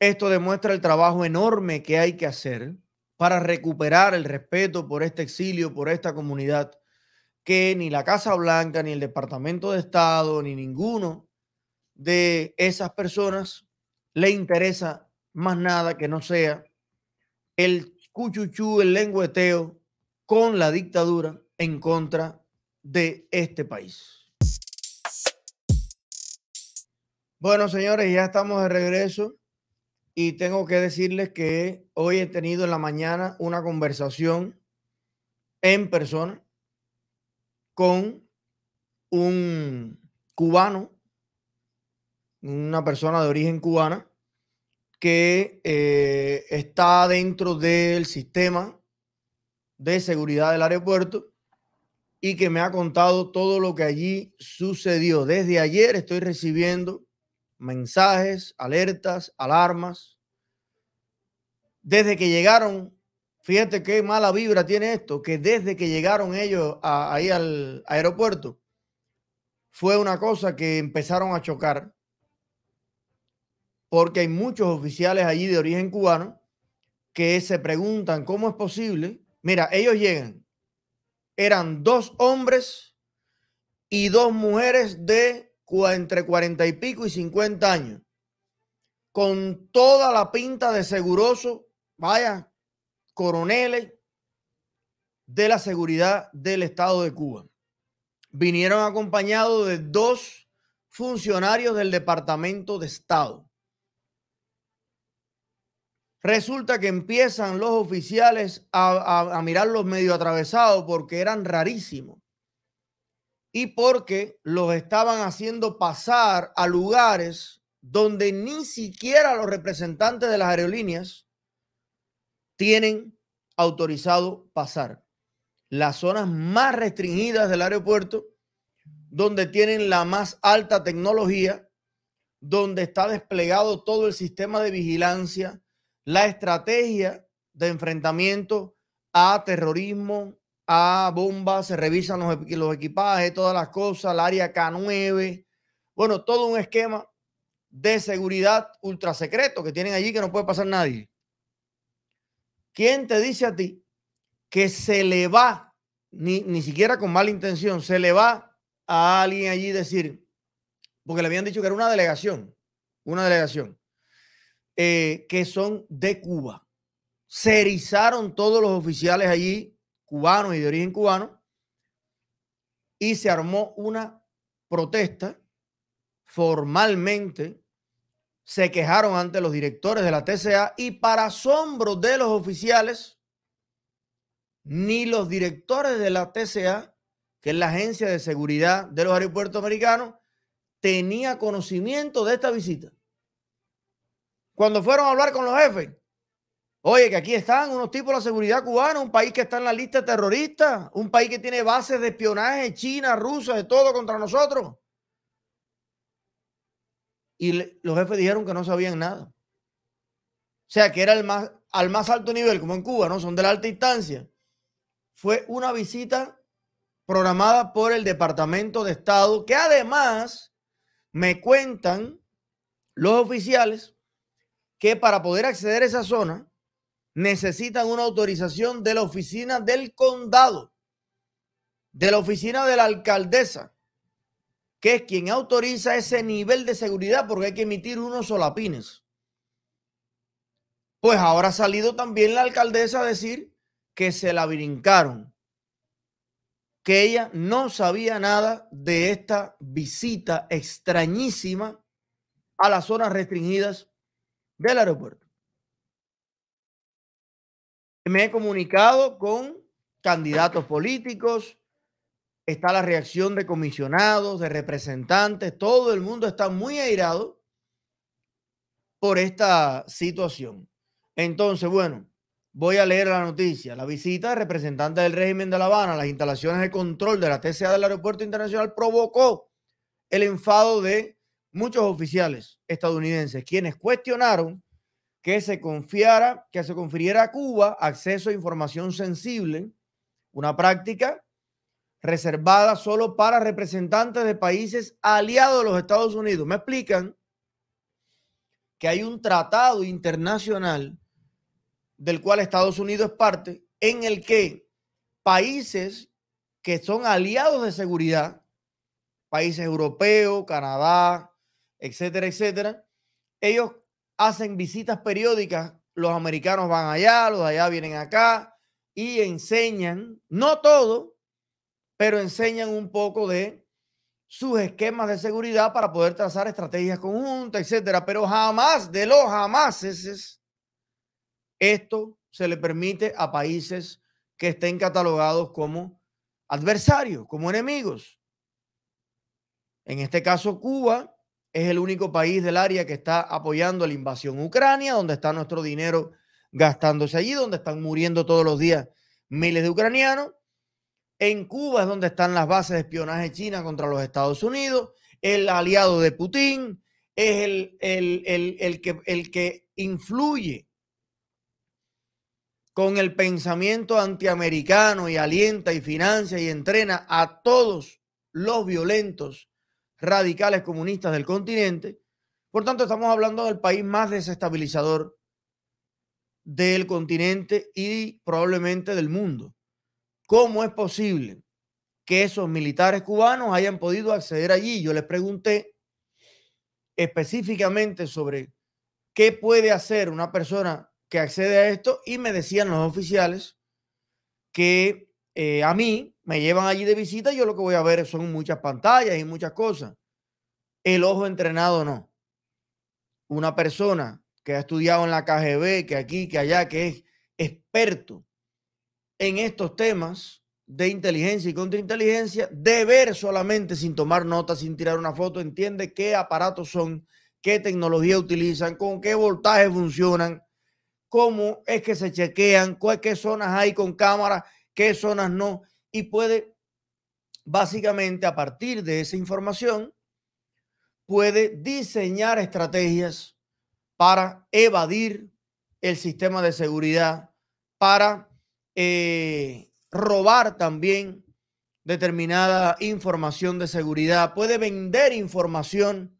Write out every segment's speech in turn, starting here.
Esto demuestra el trabajo enorme que hay que hacer para recuperar el respeto por este exilio, por esta comunidad, que ni la Casa Blanca, ni el Departamento de Estado, ni ninguno de esas personas le interesa más nada que no sea el cuchuchú, el lengüeteo con la dictadura en contra de este país. Bueno, señores, ya estamos de regreso y tengo que decirles que hoy he tenido en la mañana una conversación en persona con un cubano, una persona de origen cubana que está dentro del sistema de seguridad del aeropuerto y que me ha contado todo lo que allí sucedió. Desde ayer estoy recibiendo mensajes, alertas, alarmas. Desde que llegaron, fíjate qué mala vibra tiene esto, que desde que llegaron ellos ahí al aeropuerto, fue una cosa que empezaron a chocar, porque hay muchos oficiales allí de origen cubano que se preguntan cómo es posible. Mira, ellos llegan, eran 2 hombres y 2 mujeres de entre 40 y pico y 50 años, con toda la pinta de seguroso, vaya, coroneles de la seguridad del estado de Cuba. Vinieron acompañados de 2 funcionarios del Departamento de Estado. Resulta que empiezan los oficiales a mirarlos medio atravesados porque eran rarísimos y porque los estaban haciendo pasar a lugares donde ni siquiera los representantes de las aerolíneas tienen autorizado pasar. Las zonas más restringidas del aeropuerto, donde tienen la más alta tecnología, donde está desplegado todo el sistema de vigilancia, la estrategia de enfrentamiento a terrorismo, a bombas, se revisan los equipajes, todas las cosas, el área K9. Bueno, todo un esquema de seguridad ultra secreto que tienen allí que no puede pasar nadie. ¿Quién te dice a ti que se le va, ni siquiera con mala intención, se le va a alguien allí decir, porque le habían dicho que era una delegación. Que son de Cuba? Se erizaron todos los oficiales allí, cubanos y de origen cubano, y se armó una protesta formalmente. Se quejaron ante los directores de la TSA y, para asombro de los oficiales, ni los directores de la TSA, que es la agencia de seguridad de los aeropuertos americanos, tenía conocimiento de esta visita. Cuando fueron a hablar con los jefes, oye, que aquí están unos tipos de la seguridad cubana, un país que está en la lista terrorista, un país que tiene bases de espionaje, China, Rusia, de todo contra nosotros. Y los jefes dijeron que no sabían nada. O sea, que era al más alto nivel, como en Cuba, ¿no? Son de la alta instancia. Fue una visita programada por el Departamento de Estado, que además me cuentan los oficiales que para poder acceder a esa zona necesitan una autorización de la oficina del condado, de la oficina de la alcaldesa, que es quien autoriza ese nivel de seguridad, porque hay que emitir unos solapines. Pues ahora ha salido también la alcaldesa a decir que se la brincaron, que ella no sabía nada de esta visita extrañísima a las zonas restringidas del aeropuerto. Me he comunicado con candidatos políticos, está la reacción de comisionados, de representantes, todo el mundo está muy airado por esta situación. Entonces, bueno, voy a leer la noticia. La visita de representantes del régimen de La Habana a las instalaciones de control de la TSA del aeropuerto internacional provocó el enfado de muchos oficiales estadounidenses, quienes cuestionaron que se confiriera a Cuba acceso a información sensible, una práctica reservada solo para representantes de países aliados de los Estados Unidos. Me explican que hay un tratado internacional del cual Estados Unidos es parte, en el que países que son aliados de seguridad, países europeos, Canadá, etcétera, etcétera, ellos hacen visitas periódicas, los americanos van allá, los de allá vienen acá y enseñan, no todo, pero enseñan un poco de sus esquemas de seguridad para poder trazar estrategias conjuntas, etcétera. Pero jamás de los jamases esto se le permite a países que estén catalogados como adversarios, como enemigos. En este caso, Cuba es el único país del área que está apoyando la invasión a Ucrania, donde está nuestro dinero gastándose allí, donde están muriendo todos los días miles de ucranianos. En Cuba es donde están las bases de espionaje china contra los Estados Unidos, el aliado de Putin, es el que influye con el pensamiento antiamericano y alienta y financia y entrena a todos los violentos radicales comunistas del continente. Por tanto, estamos hablando del país más desestabilizador del continente y probablemente del mundo. ¿Cómo es posible que esos militares cubanos hayan podido acceder allí? Yo les pregunté específicamente sobre qué puede hacer una persona que accede a esto, y me decían los oficiales que a mí me llevan allí de visita y yo lo que voy a ver son muchas pantallas y muchas cosas. El ojo entrenado no. Una persona que ha estudiado en la KGB, que aquí, que allá, que es experto en estos temas de inteligencia y contrainteligencia, de ver solamente sin tomar notas, sin tirar una foto, entiende qué aparatos son, qué tecnología utilizan, con qué voltaje funcionan, cómo es que se chequean, qué zonas hay con cámaras, qué zonas no, y puede básicamente a partir de esa información puede diseñar estrategias para evadir el sistema de seguridad, para robar también determinada información de seguridad, puede vender información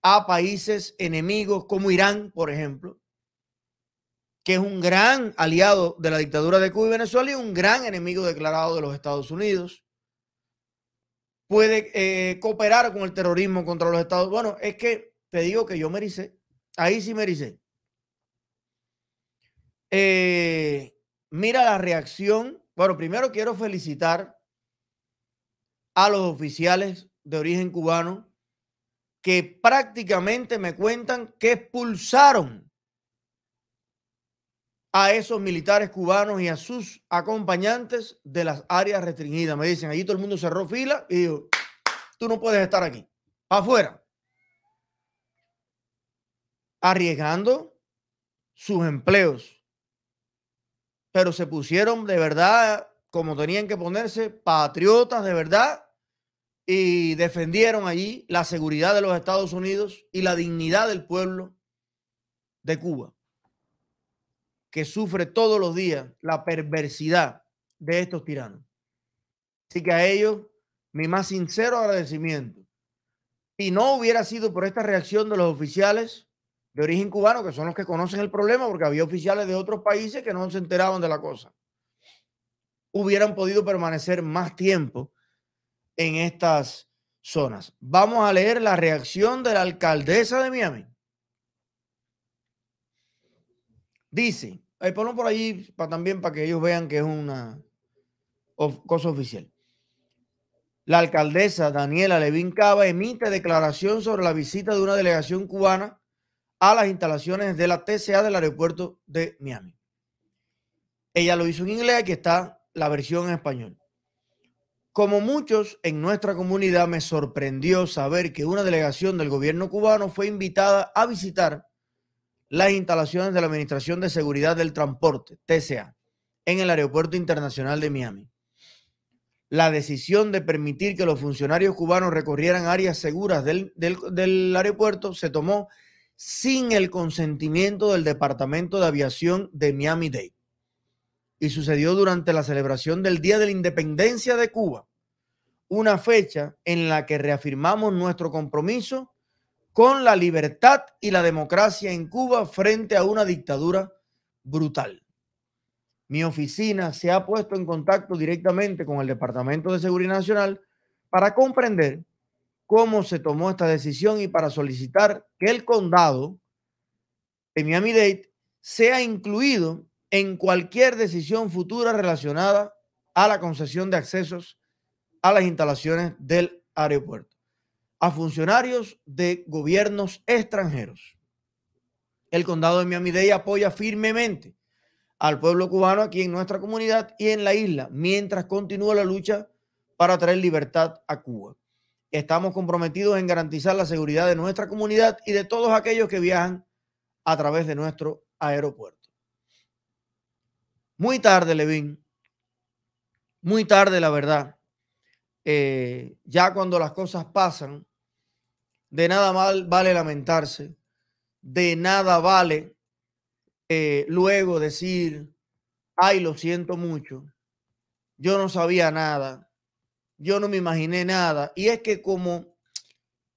a países enemigos como Irán, por ejemplo, que es un gran aliado de la dictadura de Cuba y Venezuela y un gran enemigo declarado de los Estados Unidos. Puede cooperar con el terrorismo contra los Estados Unidos. Bueno, es que te digo que yo me ericé. Ahí sí me ericé. Mira la reacción. Bueno, primero quiero felicitar a los oficiales de origen cubano que prácticamente me cuentan que expulsaron a esos militares cubanos y a sus acompañantes de las áreas restringidas. Me dicen, allí todo el mundo cerró fila y digo, tú no puedes estar aquí, para afuera. Arriesgando sus empleos. Pero se pusieron de verdad, como tenían que ponerse, patriotas de verdad, y defendieron allí la seguridad de los Estados Unidos y la dignidad del pueblo de Cuba, que sufre todos los días la perversidad de estos tiranos. Así que a ellos mi más sincero agradecimiento. Si no hubiera sido por esta reacción de los oficiales de origen cubano, que son los que conocen el problema, porque había oficiales de otros países que no se enteraban de la cosa, hubieran podido permanecer más tiempo en estas zonas. Vamos a leer la reacción de la alcaldesa de Miami. Dice, ponlo por allí también para que ellos vean que es una cosa oficial. La alcaldesa Daniella Levine Cava emite declaración sobre la visita de una delegación cubana a las instalaciones de la TSA del aeropuerto de Miami. Ella lo hizo en inglés, aquí está la versión en español. Como muchos en nuestra comunidad, me sorprendió saber que una delegación del gobierno cubano fue invitada a visitar las instalaciones de la Administración de Seguridad del Transporte, TSA, en el Aeropuerto Internacional de Miami. La decisión de permitir que los funcionarios cubanos recorrieran áreas seguras del aeropuerto se tomó sin el consentimiento del Departamento de Aviación de Miami-Dade y sucedió durante la celebración del Día de la Independencia de Cuba, una fecha en la que reafirmamos nuestro compromiso con la libertad y la democracia en Cuba frente a una dictadura brutal. Mi oficina se ha puesto en contacto directamente con el Departamento de Seguridad Nacional para comprender cómo se tomó esta decisión y para solicitar que el condado de Miami-Dade sea incluido en cualquier decisión futura relacionada a la concesión de accesos a las instalaciones del aeropuerto a funcionarios de gobiernos extranjeros. El condado de Miami-Dade apoya firmemente al pueblo cubano aquí en nuestra comunidad y en la isla, mientras continúa la lucha para traer libertad a Cuba. Estamos comprometidos en garantizar la seguridad de nuestra comunidad y de todos aquellos que viajan a través de nuestro aeropuerto. Muy tarde, Levine. Muy tarde, la verdad. Ya cuando las cosas pasan, de nada vale lamentarse. De nada vale luego decir, ay, lo siento mucho, yo no sabía nada, yo no me imaginé nada. Y es que como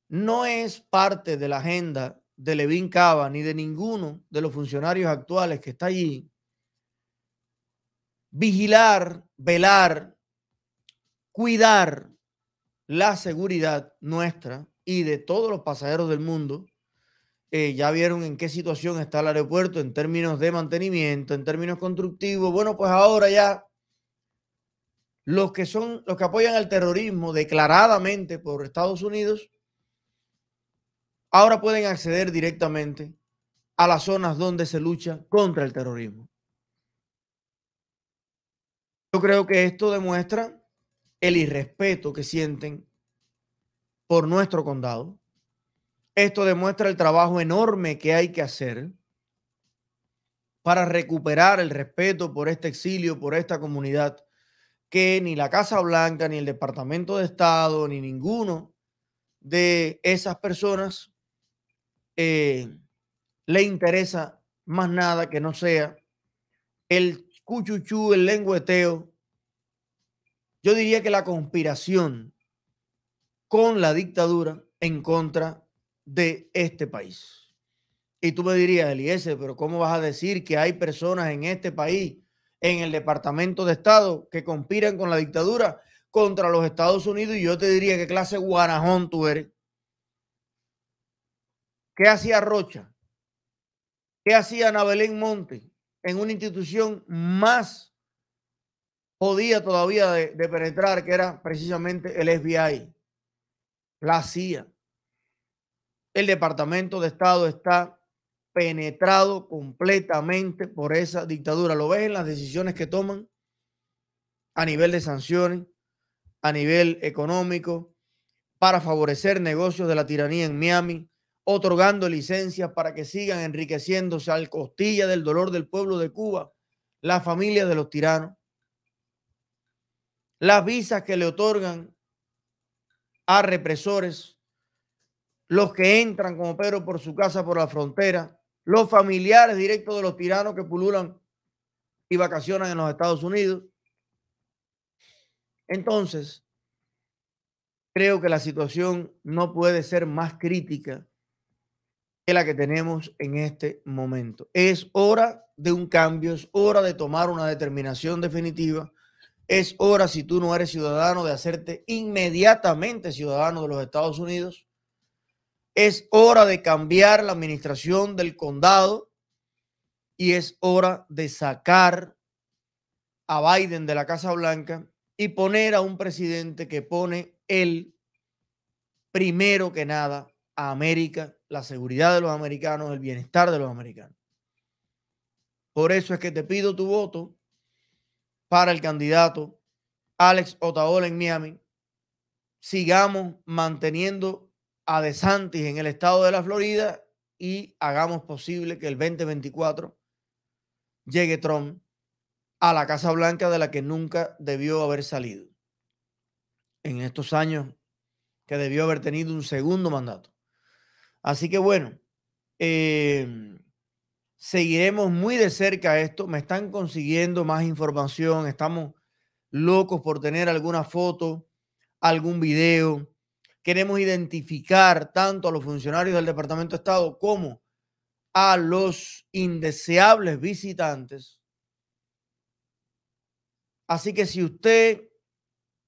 no es parte de la agenda de Levine Cava ni de ninguno de los funcionarios actuales que está allí, vigilar, velar, cuidar la seguridad nuestra y de todos los pasajeros del mundo. Ya vieron en qué situación está el aeropuerto en términos de mantenimiento, en términos constructivos. Bueno, pues ahora ya los que apoyan al terrorismo declaradamente por Estados Unidos, ahora pueden acceder directamente a las zonas donde se lucha contra el terrorismo. Yo creo que esto demuestra el irrespeto que sienten por nuestro condado. Esto demuestra el trabajo enorme que hay que hacer para recuperar el respeto por este exilio, por esta comunidad, que ni la Casa Blanca, ni el Departamento de Estado, ni ninguno de esas personas le interesa más nada que no sea el cuchuchú, el lengüeteo. Yo diría que la conspiración con la dictadura en contra de este país. Y tú me dirías, Eliezer, pero ¿cómo vas a decir que hay personas en este país, en el Departamento de Estado, que conspiran con la dictadura contra los Estados Unidos? Y yo te diría, ¿qué clase de guanajón tú eres? ¿Qué hacía Rocha? ¿Qué hacía Ana Belén Montes en una institución más jodida todavía de penetrar, que era precisamente el FBI, la CIA? El Departamento de Estado está penetrado completamente por esa dictadura. Lo ves en las decisiones que toman a nivel de sanciones, a nivel económico, para favorecer negocios de la tiranía en Miami, otorgando licencias para que sigan enriqueciéndose al costilla del dolor del pueblo de Cuba, las familias de los tiranos. Las visas que le otorgan a represores, los que entran como Pedro por su casa por la frontera, los familiares directos de los tiranos que pululan y vacacionan en los Estados Unidos. Entonces, creo que la situación no puede ser más crítica que la que tenemos en este momento. Es hora de un cambio, es hora de tomar una determinación definitiva, es hora, si tú no eres ciudadano, de hacerte inmediatamente ciudadano de los Estados Unidos. Es hora de cambiar la administración del condado y es hora de sacar a Biden de la Casa Blanca y poner a un presidente que pone él primero que nada a América, la seguridad de los americanos, el bienestar de los americanos. Por eso es que te pido tu voto para el candidato Alex Otaola en Miami. Sigamos manteniendo a DeSantis en el estado de la Florida y hagamos posible que el 2024 llegue Trump a la Casa Blanca, de la que nunca debió haber salido en estos años, que debió haber tenido un segundo mandato. Así que bueno, seguiremos muy de cerca esto. Me están consiguiendo más información. Estamos locos por tener alguna foto, algún video, Queremos identificar tanto a los funcionarios del Departamento de Estado como a los indeseables visitantes. Así que si usted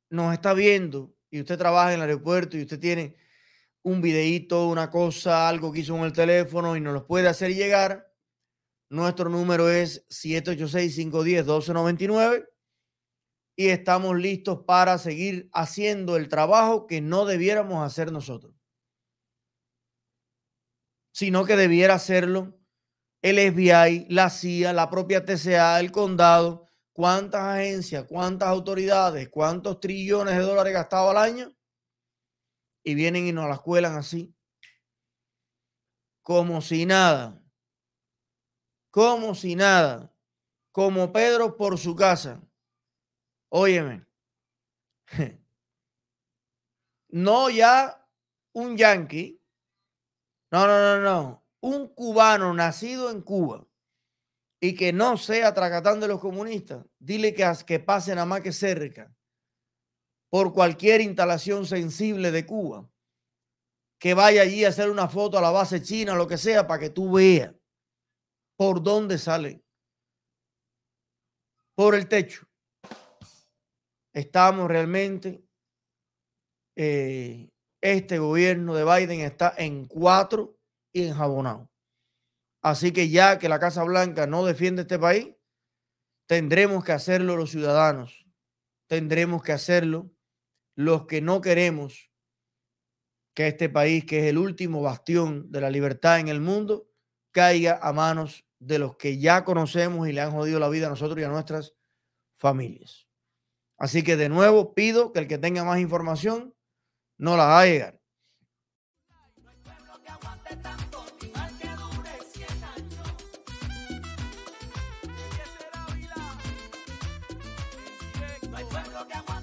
nos está viendo y usted trabaja en el aeropuerto y usted tiene un videíto, una cosa, algo que hizo con el teléfono y nos lo puede hacer llegar, nuestro número es 786-510-1299 y estamos listos para seguir haciendo el trabajo que no debiéramos hacer nosotros, sino que debiera hacerlo el FBI, la CIA, la propia TSA, el condado. ¿Cuántas agencias, cuántas autoridades, cuántos trillones de dólares gastados al año? Y vienen y nos las cuelan así, como si nada, como si nada, como Pedro por su casa. Óyeme, no ya un yanqui, no, un cubano nacido en Cuba y que no sea tracatán de los comunistas, dile que pasen a más que cerca por cualquier instalación sensible de Cuba, que vaya allí a hacer una foto a la base china, lo que sea, para que tú veas por dónde salen. Por el techo. Estamos realmente, este gobierno de Biden está en cuatro y enjabonado. Así que ya que la Casa Blanca no defiende este país, tendremos que hacerlo los ciudadanos. Tendremos que hacerlo los que no queremos que este país, que es el último bastión de la libertad en el mundo, caiga a manos de los que ya conocemos y le han jodido la vida a nosotros y a nuestras familias. Así que de nuevo pido que el que tenga más información no la haga llegar.